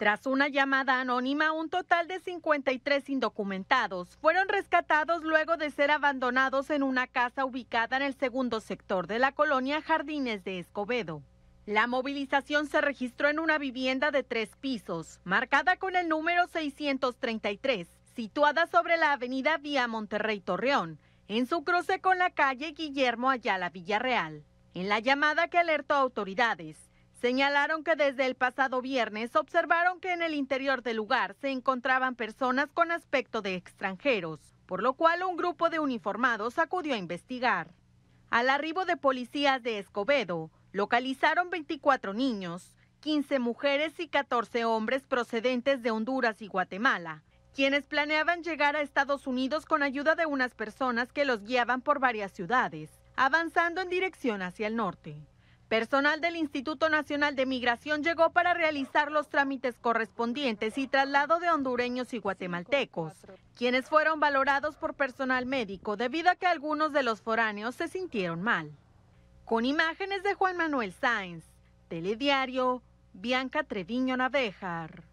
Tras una llamada anónima, un total de 53 indocumentados fueron rescatados luego de ser abandonados en una casa ubicada en el segundo sector de la colonia Jardines de Escobedo. La movilización se registró en una vivienda de 3 pisos, marcada con el número 633, situada sobre la avenida Vía Monterrey Torreón, en su cruce con la calle Guillermo Ayala Villarreal. En la llamada que alertó a autoridades, señalaron que desde el pasado viernes observaron que en el interior del lugar se encontraban personas con aspecto de extranjeros, por lo cual un grupo de uniformados acudió a investigar. Al arribo de policías de Escobedo, localizaron 24 niños, 15 mujeres y 14 hombres procedentes de Honduras y Guatemala, quienes planeaban llegar a Estados Unidos con ayuda de unas personas que los guiaban por varias ciudades, avanzando en dirección hacia el norte. Personal del Instituto Nacional de Migración llegó para realizar los trámites correspondientes y traslado de hondureños y guatemaltecos, quienes fueron valorados por personal médico debido a que algunos de los foráneos se sintieron mal. Con imágenes de Juan Manuel Sáenz, Telediario, Bianca Treviño Navejar.